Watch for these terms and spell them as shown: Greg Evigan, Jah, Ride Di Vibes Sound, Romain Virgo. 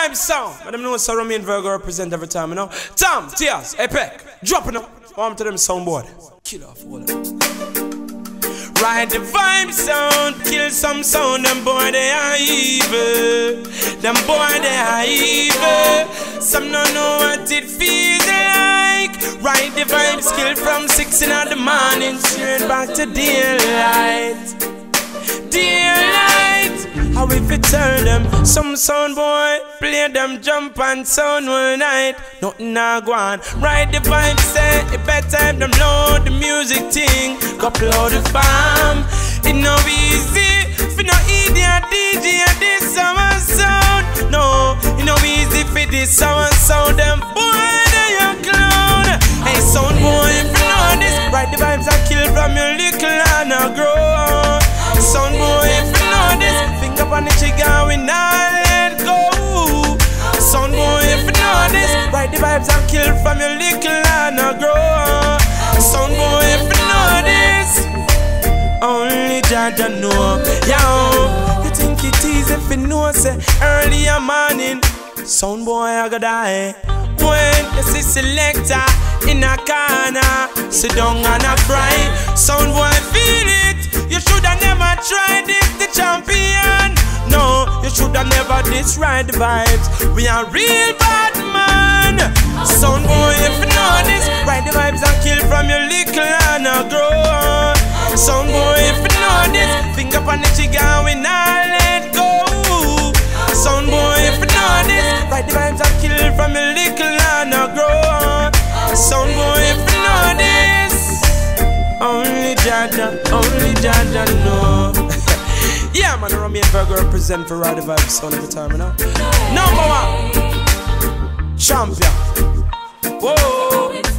vibe sound. But them know so Romain Virgo represent every time, you know. Tom, Tears, Epic, dropping up. Warm to them soundboard. Kill off all that. Ride the vibe sound, kill some sound. Them boy they are evil. Them boy they are evil. Some don't know what it feels like. Ride the vibe, skill from 6 in the morning, straight back to daylight. Daylight. How if you tell them some sound boy play them jump and sound all night? Nothing I go on. Ride the vibe, say it bedtime. Them load the music thing. Couple of the farm, it no easy. For no idiot DJ and this summer sound. No, it no easy for this summer sound. Them boy, they a clown. Hey, sound boy, if you know this, ride the vibes I kill from your little and I grow. Sound boy, if you know this, finger on the trigger, we not let go. Sound boy, if you know this, ride the vibes I kill from your little and I grow. Sound boy, if you know this. Only Jah know, yo. You think it easy if you know, say early a morning. Sound boy, I gotta die. When you see selector in a corner, sit down and a cry. Sound boy, feel it. You shoulda never tried it, the champion. No, you shoulda never this ride the vibes. We are real bad man. Sound boy, if you know this, ride the vibes and kill from your little and a grow. Sound boy, if you know this, finger on the trigger, we not let go. Sound boy, if you know this, ride the vibes I kill from a little and I grow. Sound boy, if you know this, only Jah know. Yeah, man, Romain Virgo represent for ride the vibes sound every time, you know. Number 1, champion. Whoa.